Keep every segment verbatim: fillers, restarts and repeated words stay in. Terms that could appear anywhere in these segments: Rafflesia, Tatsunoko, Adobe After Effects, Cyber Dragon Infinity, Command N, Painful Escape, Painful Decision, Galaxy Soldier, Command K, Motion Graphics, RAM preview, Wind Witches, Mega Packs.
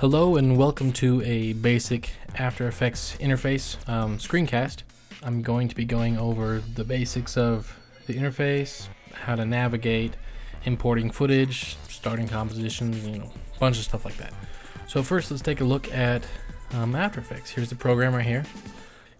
Hello and welcome to a basic After Effects interface um, screencast. I'm going to be going over the basics of the interface, how to navigate, importing footage, starting compositions, you know, a bunch of stuff like that. So first let's take a look at um, After Effects. Here's the program right here.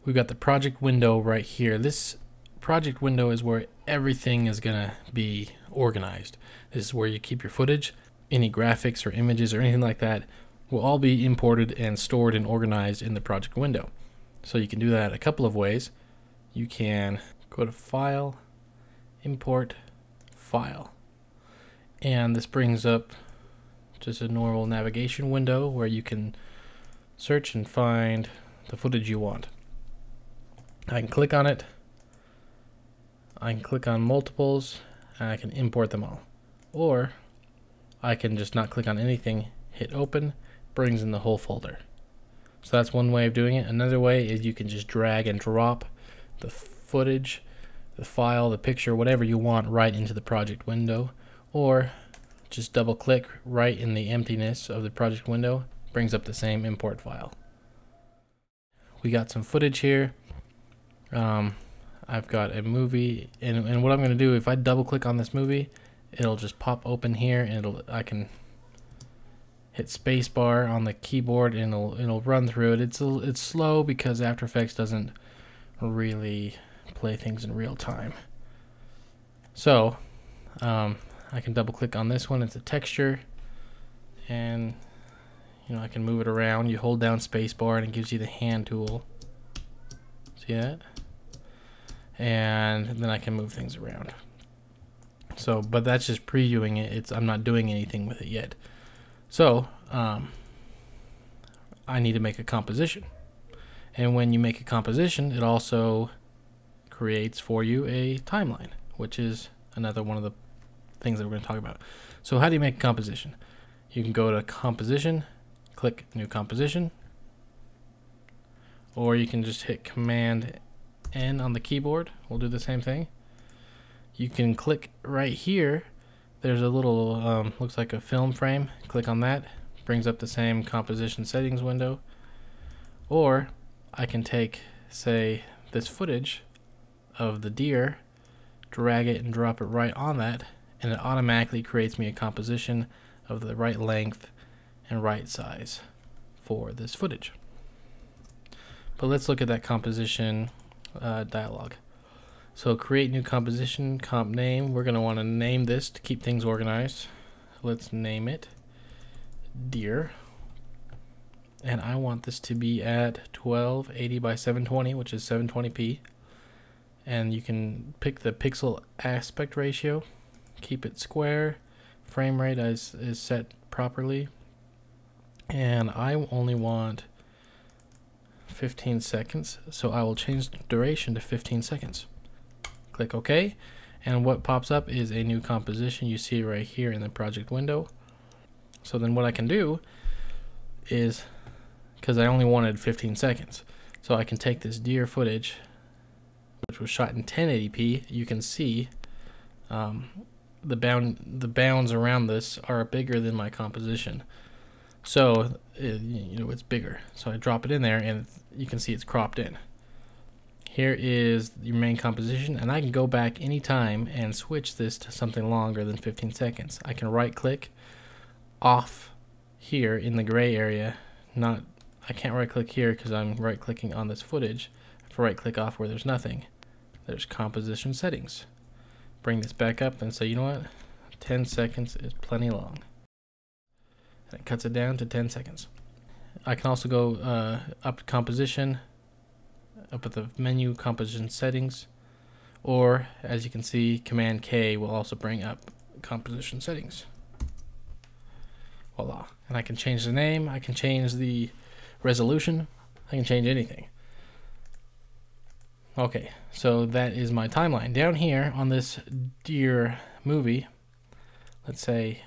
We've got the project window right here. This project window is where everything is gonna be organized. This is where you keep your footage, any graphics or images or anything like that will all be imported and stored and organized in the project window. So you can do that a couple of ways. You can go to File, Import, File. And this brings up just a normal navigation window where you can search and find the footage you want. I can click on it. I can click on multiples and I can import them all. Or I can just not click on anything, hit open, brings in the whole folder. So that's one way of doing it. Another way is you can just drag and drop the footage, the file, the picture, whatever you want right into the project window, or just double click right in the emptiness of the project window, brings up the same import file. We got some footage here. Um, I've got a movie, and, and what I'm going to do, if I double click on this movie, it'll just pop open here, and it'll I can hit spacebar on the keyboard and it'll it'll run through it. It's a, it's slow because After Effects doesn't really play things in real time. So um, I can double click on this one. It's a texture, and you know I can move it around. You hold down spacebar and it gives you the hand tool. See that? And then I can move things around. So, but that's just previewing it. It's I'm not doing anything with it yet. So, um, I need to make a composition. And when you make a composition, it also creates for you a timeline, which is another one of the things that we're going to talk about. So how do you make a composition? You can go to Composition, click New Composition, or you can just hit Command N on the keyboard. We'll do the same thing. You can click right here. There's a little, um, looks like a film frame. Click on that, brings up the same composition settings window. Or I can take, say, this footage of the deer, drag it and drop it right on that, and it automatically creates me a composition of the right length and right size for this footage. But let's look at that composition uh, dialog. So create new composition, comp name. We're going to want to name this to keep things organized. Let's name it deer. And I want this to be at twelve eighty by seven twenty, which is seven twenty p. And you can pick the pixel aspect ratio, keep it square. Frame rate is, is set properly. And I only want fifteen seconds, so I will change the duration to fifteen seconds. Click OK, and what pops up is a new composition. You see right here in the project window. So then what I can do is, because I only wanted fifteen seconds, so I can take this deer footage, which was shot in ten eighty p. You can see um, the bound the bounds around this are bigger than my composition, so it, you know it's bigger. So I drop it in there, and you can see it's cropped in. Here is your main composition, and I can go back anytime and switch this to something longer than fifteen seconds. I can right click off here in the gray area. Not, I can't right click here because I'm right clicking on this footage. I have to right click off where there's nothing. There's composition settings. Bring this back up and say, you know what? ten seconds is plenty long. And it cuts it down to ten seconds. I can also go uh, up to composition. Up at the menu, composition settings, or as you can see, Command K will also bring up composition settings. Voila. And I can change the name, I can change the resolution, I can change anything. Okay, so that is my timeline. Down here on this deer movie, let's say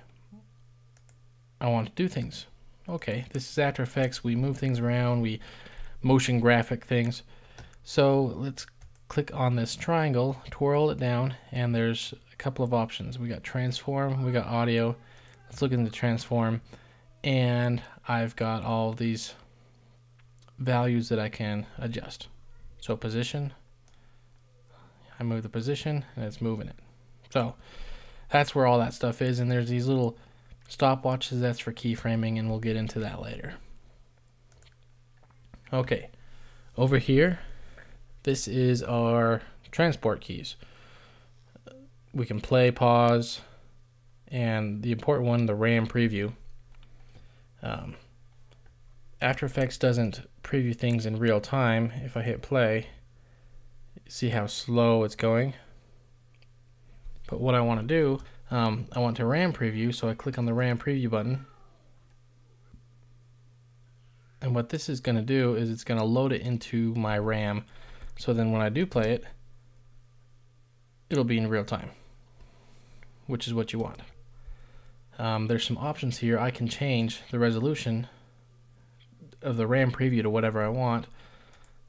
I want to do things. Okay, this is After Effects, we move things around, we motion graphic things. So let's click on this triangle, twirl it down, and there's a couple of options. We got transform, we got audio. Let's look into transform. and I've got all these values that I can adjust. So position, I move the position and it's moving it. So that's where all that stuff is, and there's these little stopwatches, that's for keyframing, and we'll get into that later. Okay, over here, this is our transport keys. We can play, pause, and the important one, the RAM preview. Um, After Effects doesn't preview things in real time. If I hit play, see how slow it's going. But what I want to do, um, I want to RAM preview, so I click on the RAM preview button. And what this is going to do is it's going to load it into my RAM. So then when I do play it, it'll be in real time, which is what you want. Um, there's some options here. I can change the resolution of the RAM preview to whatever I want.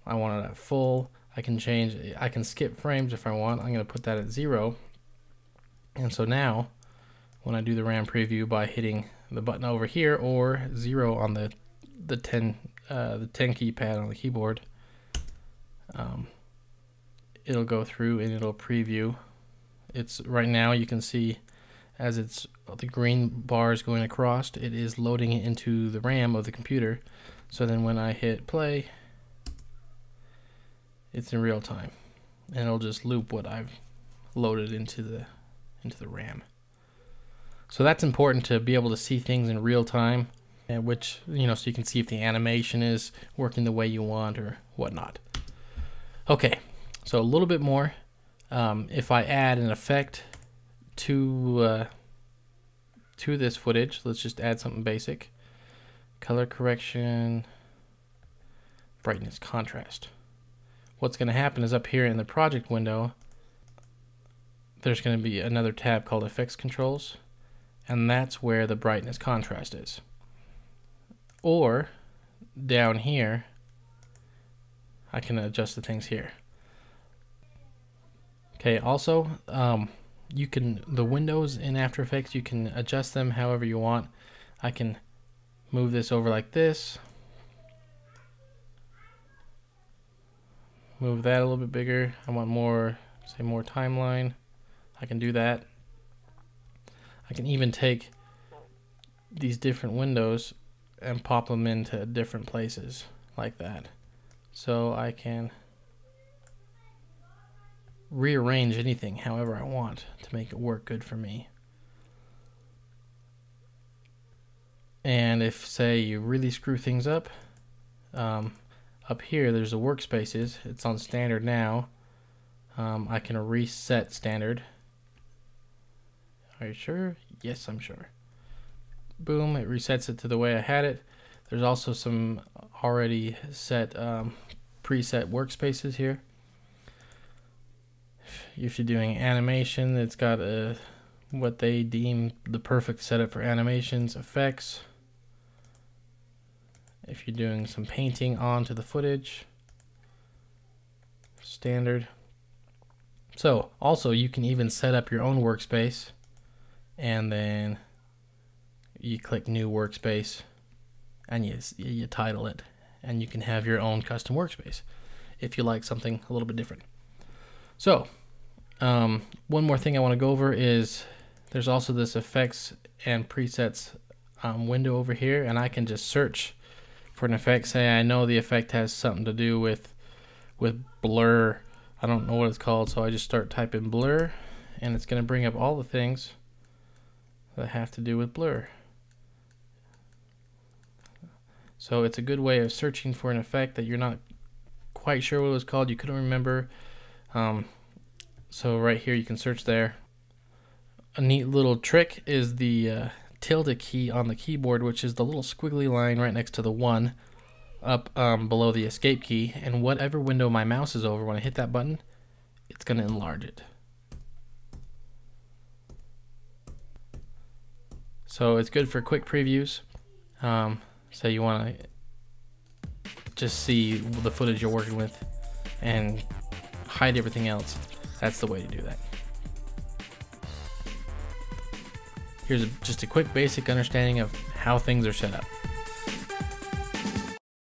I want it at full. I can change, I can skip frames if I want. I'm going to put that at zero. And so now when I do the RAM preview by hitting the button over here or zero on the the ten uh, the ten keypad on the keyboard, um, it'll go through and it'll preview. It's right now you can see as it's the green bar is going across, it is loading it into the RAM of the computer. So then when I hit play, it's in real time, and it'll just loop what I've loaded into the into the RAM. So that's important to be able to see things in real time, and which, you know, so you can see if the animation is working the way you want or whatnot. Okay, so a little bit more. Um, if I add an effect to uh, to this footage, let's just add something basic. Color correction, brightness, contrast. What's going to happen is up here in the project window, there's going to be another tab called Effects Controls, and that's where the brightness contrast is. Or down here, I can adjust the things here. Okay, also, um, you can, the windows in After Effects, you can adjust them however you want. I can move this over like this, move that a little bit bigger. I want more, say more timeline. I can do that. I can even take these different windows and pop them into different places like that. So I can rearrange anything however I want to make it work good for me. And if, say, you really screw things up, um, up here there's the workspaces. It's on standard now. Um, I can reset standard. Are you sure? Yes, I'm sure. Boom, it resets it to the way I had it. There's also some already set um, preset workspaces here. If you're doing animation, it's got a, what they deem the perfect setup for animations, effects. If you're doing some painting onto the footage, standard. So also you can even set up your own workspace, and then you click new workspace and you, you title it, and you can have your own custom workspace if you like something a little bit different. So um, one more thing I want to go over is there's also this effects and presets um, window over here, and I can just search for an effect. Say I know the effect has something to do with with blur. I don't know what it's called, so I just start typing blur, and it's going to bring up all the things that have to do with blur. So it's a good way of searching for an effect that you're not quite sure what it was called, you couldn't remember. Um, so right here you can search there. A neat little trick is the uh, tilde key on the keyboard, which is the little squiggly line right next to the one up um, below the escape key, and whatever window my mouse is over, when I hit that button, it's going to enlarge it. So it's good for quick previews. Um, so you want to just see the footage you're working with and hide everything else. That's the way to do that. Here's a, just a quick basic understanding of how things are set up.